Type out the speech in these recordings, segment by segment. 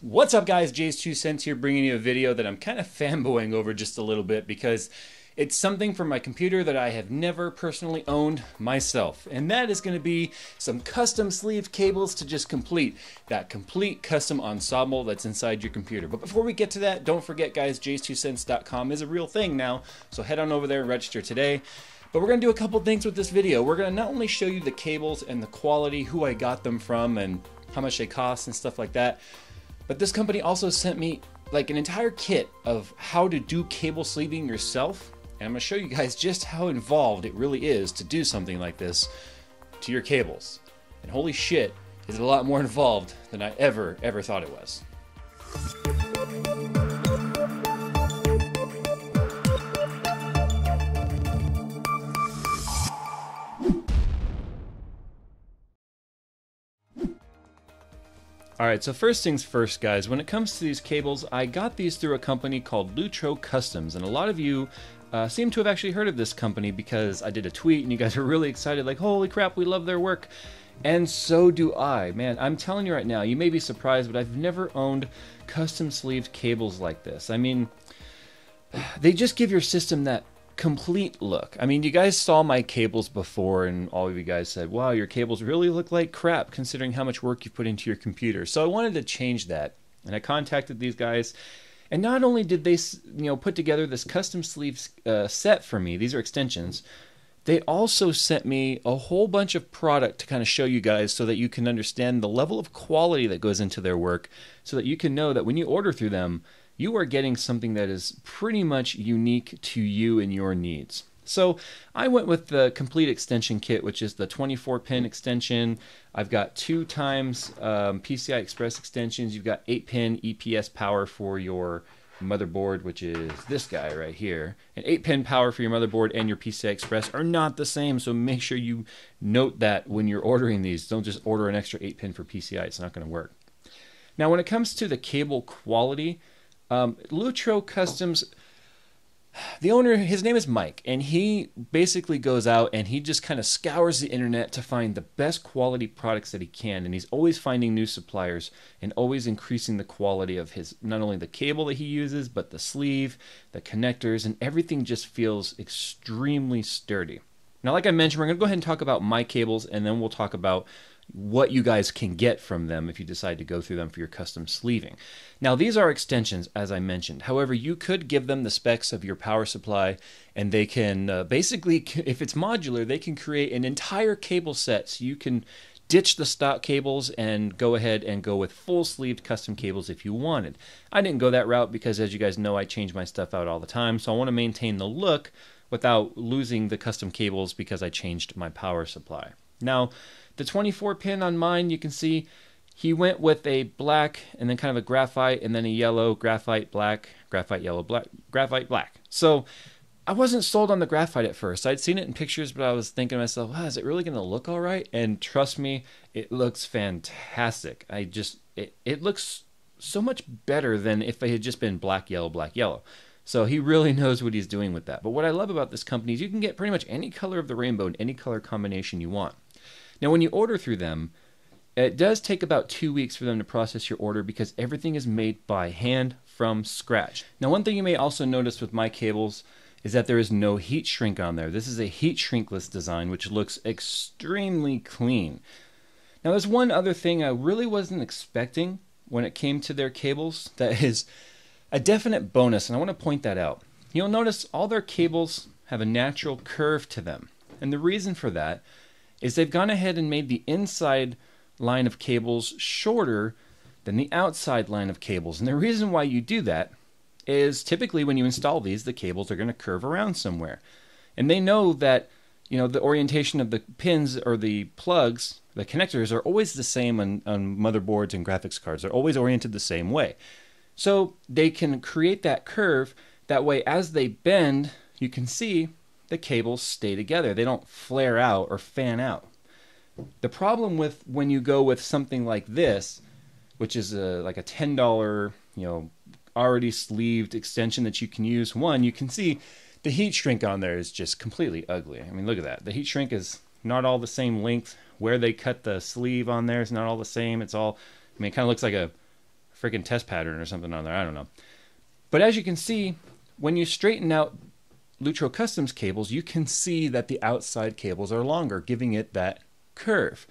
What's up, guys? JayzTwoCents here, bringing you a video that I'm kind of fanboying over just a little bit because it's something for my computer that I have never personally owned myself. And that is going to be some custom sleeve cables to just complete that complete custom ensemble that's inside your computer. But before we get to that, don't forget, guys, JayzTwoCents.com is a real thing now. So head on over there and register today. But we're gonna do a couple things with this video. We're gonna not only show you the cables and the quality, who I got them from and how much they cost and stuff like that, but this company also sent me like an entire kit of how to do cable sleeving yourself. And I'm gonna show you guys just how involved it really is to do something like this to your cables. And holy shit, is it a lot more involved than I ever thought it was. All right, so first things first, guys, when it comes to these cables, I got these through a company called Lutro Customs, and a lot of you seem to have actually heard of this company because I did a tweet and you guys were really excited, like, holy crap, we love their work. And so do I, man. I'm telling you right now, you may be surprised, but I've never owned custom sleeved cables like this. I mean, they just give your system that complete look. I mean, you guys saw my cables before and all of you guys said, wow, your cables really look like crap considering how much work you put into your computer. So I wanted to change that, and I contacted these guys, and not only did they, you know, put together this custom sleeves set for me, these are extensions, they also sent me a whole bunch of product to kind of show you guys so that you can understand the level of quality that goes into their work, so that you can know that when you order through them, you are getting something that is pretty much unique to you and your needs. So I went with the complete extension kit, which is the 24-pin extension. I've got 2x PCI Express extensions. You've got 8-pin EPS power for your motherboard, which is this guy right here. An 8-pin power for your motherboard and your PCI Express are not the same, so make sure you note that when you're ordering these. Don't just order an extra 8-pin for PCI. It's not going to work. Now, when it comes to the cable quality, Lutro Customs, the owner, his name is Mike, and he basically goes out and he just kind of scours the internet to find the best quality products that he can, and he's always finding new suppliers and always increasing the quality of his, not only the cable that he uses, but the sleeve, the connectors, and everything just feels extremely sturdy. Now, like I mentioned, we're going to go ahead and talk about my cables, and then we'll talk about what you guys can get from them if you decide to go through them for your custom sleeving. Now, these are extensions, as I mentioned. However, you could give them the specs of your power supply, and they can basically, if it's modular, they can create an entire cable set, so you can ditch the stock cables and go ahead and go with full sleeved custom cables if you wanted. I didn't go that route because, as you guys know, I change my stuff out all the time, so I want to maintain the look without losing the custom cables because I changed my power supply. Now, the 24-pin on mine, you can see he went with a black and then kind of a graphite and then a yellow, graphite, black, graphite, yellow, black, graphite, black. So I wasn't sold on the graphite at first. I'd seen it in pictures, but I was thinking to myself, wow, is it really going to look all right? And trust me, it looks fantastic. I just, it looks so much better than if it had just been black, yellow, black, yellow. So he really knows what he's doing with that. But what I love about this company is you can get pretty much any color of the rainbow and any color combination you want. Now, when you order through them, it does take about 2 weeks for them to process your order because everything is made by hand from scratch. Now, one thing you may also notice with my cables is that there is no heat shrink on there. This is a heat shrinkless design, which looks extremely clean. Now, there's one other thing I really wasn't expecting when it came to their cables that is a definite bonus, and I want to point that out. You'll notice all their cables have a natural curve to them, and the reason for that is they've gone ahead and made the inside line of cables shorter than the outside line of cables. And the reason why you do that is typically when you install these, the cables are going to curve around somewhere. And they know that, you know, the orientation of the pins or the plugs, the connectors are always the same on motherboards and graphics cards. They're always oriented the same way. So they can create that curve. That way, as they bend, you can see the cables stay together. They don't flare out or fan out. The problem with when you go with something like this, which is like a $10, you know, already sleeved extension that you can use, one, you can see the heat shrink on there is just completely ugly. I mean, look at that. The heat shrink is not all the same length. Where they cut the sleeve on there is not all the same. It's all, I mean, it kind of looks like a freaking test pattern or something on there. I don't know. But as you can see, when you straighten out Lutro Customs cables, you can see that the outside cables are longer, giving it that curve.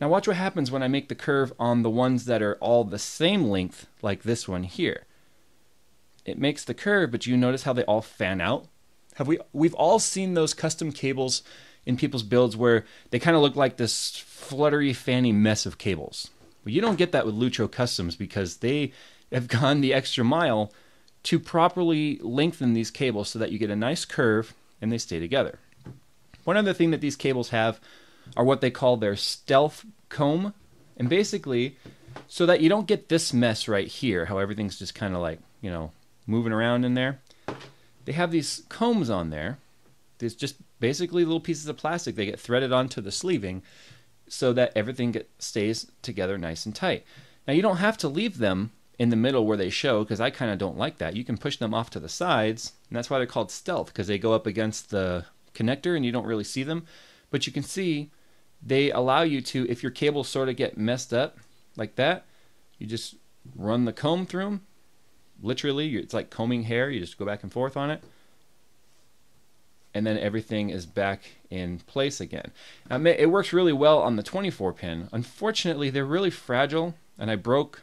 Now watch what happens when I make the curve on the ones that are all the same length, like this one here. It makes the curve, but you notice how they all fan out? We've all seen those custom cables in people's builds where they kind of look like this fluttery, fanny mess of cables. Well, you don't get that with Lutro Customs because they have gone the extra mile to properly lengthen these cables so that you get a nice curve and they stay together. One other thing that these cables have are what they call their stealth comb. And basically, so that you don't get this mess right here, how everything's just kind of like, you know, moving around in there. They have these combs on there. There's just basically little pieces of plastic. They get threaded onto the sleeving so that everything stays together nice and tight. Now you don't have to leave them in the middle where they show, because I kind of don't like that. You can push them off to the sides, and that's why they're called stealth, because they go up against the connector and you don't really see them. But you can see they allow you to, if your cables sort of get messed up like that, you just run the comb through them. Literally, it's like combing hair. You just go back and forth on it, and then everything is back in place again. Now, it works really well on the 24-pin. Unfortunately, they're really fragile, and I broke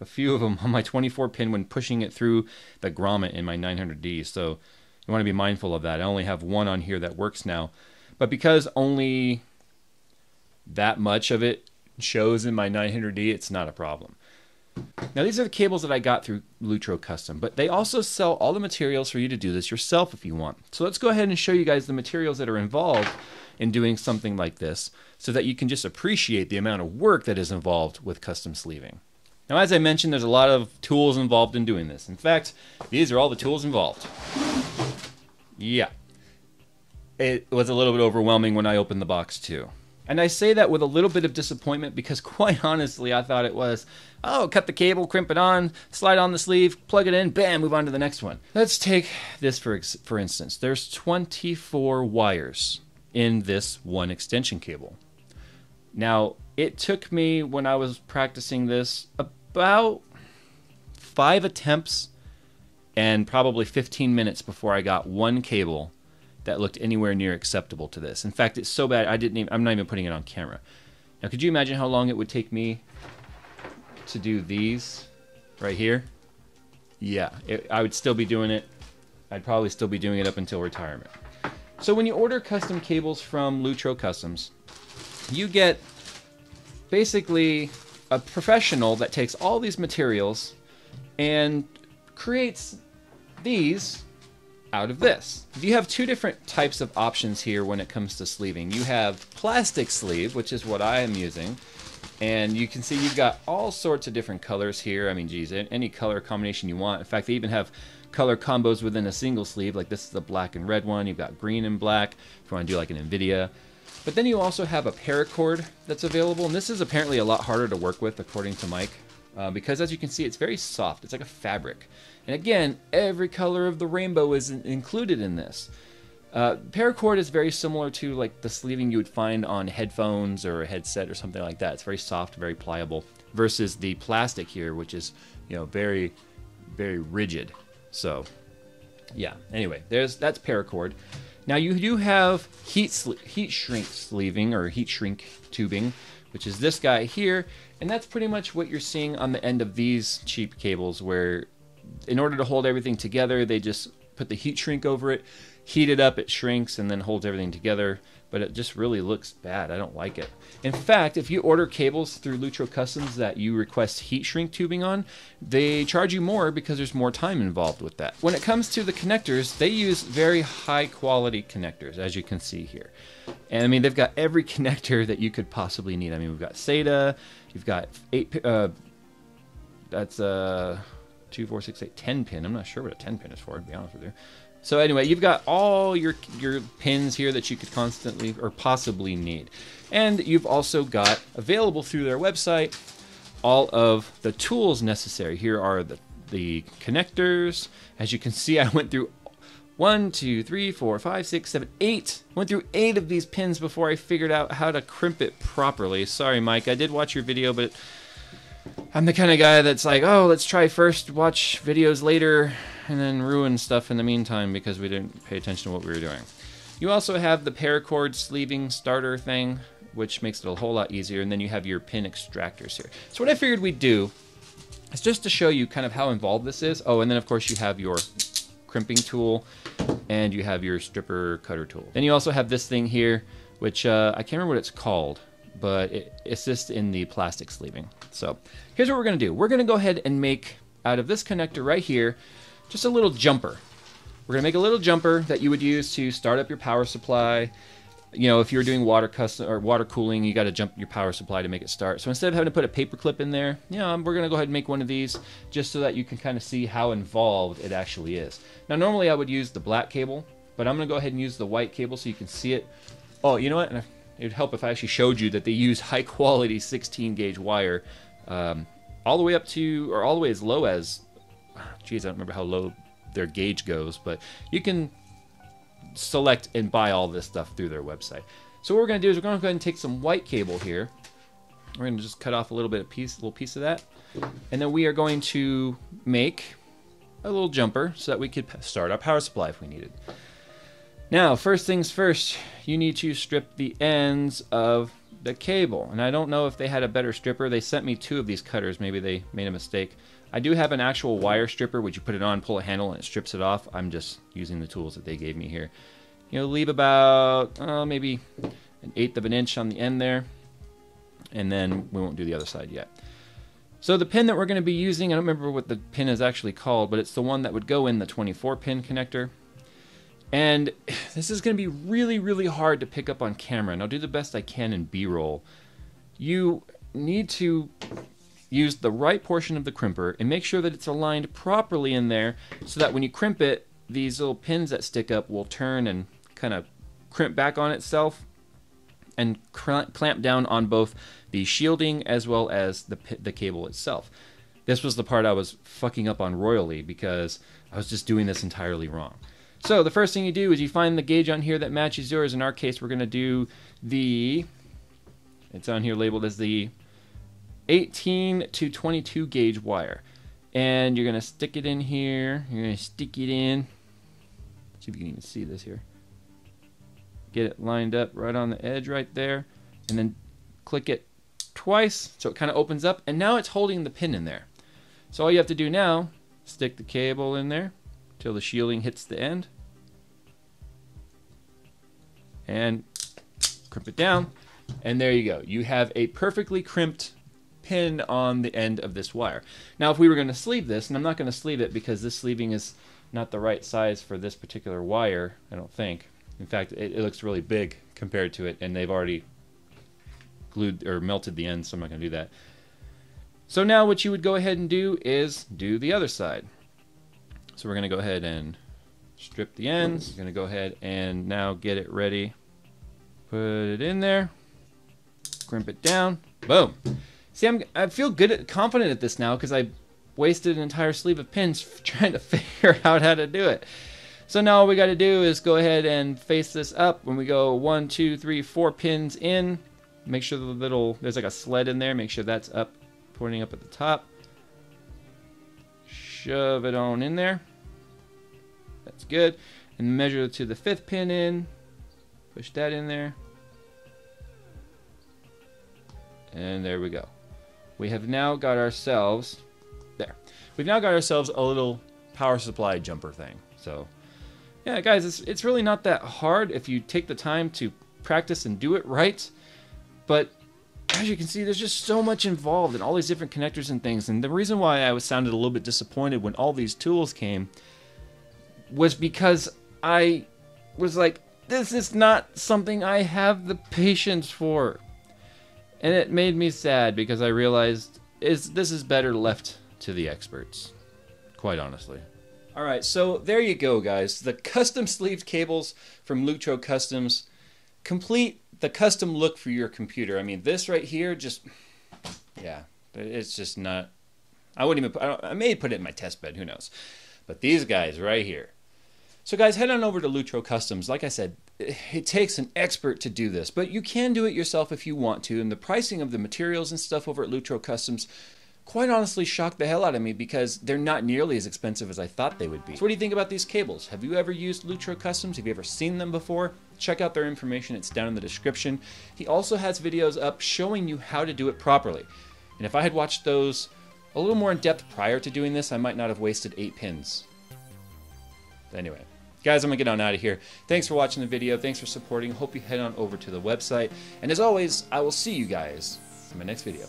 a few of them on my 24-pin when pushing it through the grommet in my 900D. So you want to be mindful of that. I only have one on here that works now. But because only that much of it shows in my 900D, it's not a problem. Now these are the cables that I got through Lutro Custom, but they also sell all the materials for you to do this yourself if you want. So let's go ahead and show you guys the materials that are involved in doing something like this so that you can just appreciate the amount of work that is involved with custom sleeving. Now, as I mentioned, there's a lot of tools involved in doing this. In fact, these are all the tools involved. Yeah. It was a little bit overwhelming when I opened the box, too. And I say that with a little bit of disappointment because, quite honestly, I thought it was, oh, cut the cable, crimp it on, slide on the sleeve, plug it in, bam, move on to the next one. Let's take this for instance. There's 24 wires in this one extension cable. Now, it took me, when I was practicing this, about 5 attempts and probably 15 minutes before I got one cable that looked anywhere near acceptable to this. In fact, it's so bad I'm not even putting it on camera. Now, could you imagine how long it would take me to do these right here? Yeah, I would still be doing it. I'd probably still be doing it up until retirement. So when you order custom cables from Lutro Customs, you get basically a professional that takes all these materials and creates these out of this. You have two different types of options here when it comes to sleeving. You have plastic sleeve, which is what I am using, and you can see you've got all sorts of different colors here. I mean, geez, any color combination you want. In fact, they even have color combos within a single sleeve, like this is the black and red one. You've got green and black if you want to do like an NVIDIA. But then you also have a paracord that's available, and this is apparently a lot harder to work with, according to Mike, because as you can see, it's very soft. It's like a fabric. And again, every color of the rainbow is included in this. Paracord is very similar to like the sleeving you would find on headphones or a headset or something like that. It's very soft, very pliable, versus the plastic here, which is, you know, very, very rigid. So, yeah. Anyway, that's paracord. Now you do have heat shrink sleeving or heat shrink tubing, which is this guy here, and that's pretty much what you're seeing on the end of these cheap cables where in order to hold everything together, they just put the heat shrink over it, heat it up, it shrinks, and then holds everything together, but it just really looks bad. I don't like it. In fact, if you order cables through Lutro Customs that you request heat shrink tubing on, they charge you more because there's more time involved with that. When it comes to the connectors, they use very high quality connectors, as you can see here. And I mean, they've got every connector that you could possibly need. I mean, we've got SATA, you've got 10 pin. I'm not sure what a 10 pin is for, to be honest with you. So anyway, you've got all your pins here that you could constantly or possibly need. And you've also got available through their website all of the tools necessary. Here are the connectors. As you can see, I went through 1, 2, 3, 4, 5, 6, 7, 8. Went through 8 of these pins before I figured out how to crimp it properly. Sorry, Mike, I did watch your video, but I'm the kind of guy that's like, oh, let's try first, watch videos later, and then ruin stuff in the meantime because we didn't pay attention to what we were doing. You also have the paracord sleeving starter thing, which makes it a whole lot easier, and then you have your pin extractors here. So what I figured we'd do is just to show you kind of how involved this is. Oh, and then of course you have your crimping tool, and you have your stripper cutter tool. Then you also have this thing here, which I can't remember what it's called, but it assists in the plastic sleeving. So here's what we're gonna do. We're gonna go ahead and make, out of this connector right here, just a little jumper. We're gonna make a little jumper that you would use to start up your power supply. You know, if you're doing water custom or water cooling, you got to jump your power supply to make it start. So instead of having to put a paper clip in there, you know, we're going to go ahead and make one of these just so that you can kind of see how involved it actually is. Now, normally I would use the black cable, but I'm going to go ahead and use the white cable so you can see it. Oh, you know what? It would help if I actually showed you that they use high quality 16 gauge wire all the way up to, or all the way as low as, geez, I don't remember how low their gauge goes, but you can select and buy all this stuff through their website. So what we're going to do is we're going to go ahead and take some white cable here. We're going to just cut off a little bit of piece, a little piece of that, and then we are going to make a little jumper so that we could start our power supply if we needed. Now, first things first, you need to strip the ends of the cable, and I don't know if they had a better stripper. They sent me two of these cutters. Maybe they made a mistake. I do have an actual wire stripper, which you put it on, pull a handle, and it strips it off. I'm just using the tools that they gave me here. You know, leave about maybe an 1/8 of an inch on the end there, and then we won't do the other side yet. So the pin that we're going to be using, I don't remember what the pin is actually called, but it's the one that would go in the 24-pin connector. And this is going to be really, really hard to pick up on camera, and I'll do the best I can in B-roll. You need to use the right portion of the crimper and make sure that it's aligned properly in there so that when you crimp it, these little pins that stick up will turn and kind of crimp back on itself and clamp down on both the shielding as well as the cable itself. This was the part I was fucking up on royally because I was just doing this entirely wrong. So the first thing you do is you find the gauge on here that matches yours. In our case, we're going to do the, it's on here labeled as the 18 to 22 gauge wire, and you're gonna stick it in here. You're gonna stick it in. See if you can even see this here. Get it lined up right on the edge right there, and then click it twice so it kind of opens up, and now it's holding the pin in there. So all you have to do now, stick the cable in there till the shielding hits the end and crimp it down, and there you go. You have a perfectly crimped pin on the end of this wire. Now, if we were going to sleeve this, and I'm not going to sleeve it because this sleeving is not the right size for this particular wire, I don't think. In fact, it looks really big compared to it, and they've already glued or melted the end, so I'm not going to do that. So now what you would go ahead and do is do the other side. So we're going to go ahead and strip the ends. We're going to go ahead and now get it ready. Put it in there. Crimp it down. Boom. See, I feel good, confident at this now because I wasted an entire sleeve of pins trying to figure out how to do it. So now all we got to do is go ahead and face this up. When we go 1, 2, 3, 4 pins in, make sure the little, there's like a sled in there. Make sure that's up, pointing up at the top. Shove it on in there. That's good. And measure to the 5th pin in. Push that in there. And there we go. We have now got ourselves there. We've now got ourselves a little power supply jumper thing. So yeah, guys, it's really not that hard if you take the time to practice and do it right. But as you can see, there's just so much involved in all these different connectors and things. And the reason why I sounded a little bit disappointed when all these tools came was because I was like, this is not something I have the patience for. And it made me sad because I realized this is better left to the experts, quite honestly. All right, so there you go, guys. The custom sleeved cables from Lutro Customs complete the custom look for your computer. I mean, this right here just, yeah, it's just not, I wouldn't even, I may put it in my test bed, who knows. But these guys right here. So guys, head on over to Lutro Customs. Like I said, it takes an expert to do this, but you can do it yourself if you want to, and the pricing of the materials and stuff over at Lutro Customs quite honestly shocked the hell out of me because they're not nearly as expensive as I thought they would be. So what do you think about these cables? Have you ever used Lutro Customs? Have you ever seen them before? Check out their information, it's down in the description. He also has videos up showing you how to do it properly. And if I had watched those a little more in depth prior to doing this, I might not have wasted 8 pins. Anyway, guys, I'm gonna get on out of here. Thanks for watching the video, thanks for supporting. Hope you head on over to the website. And as always, I will see you guys in my next video.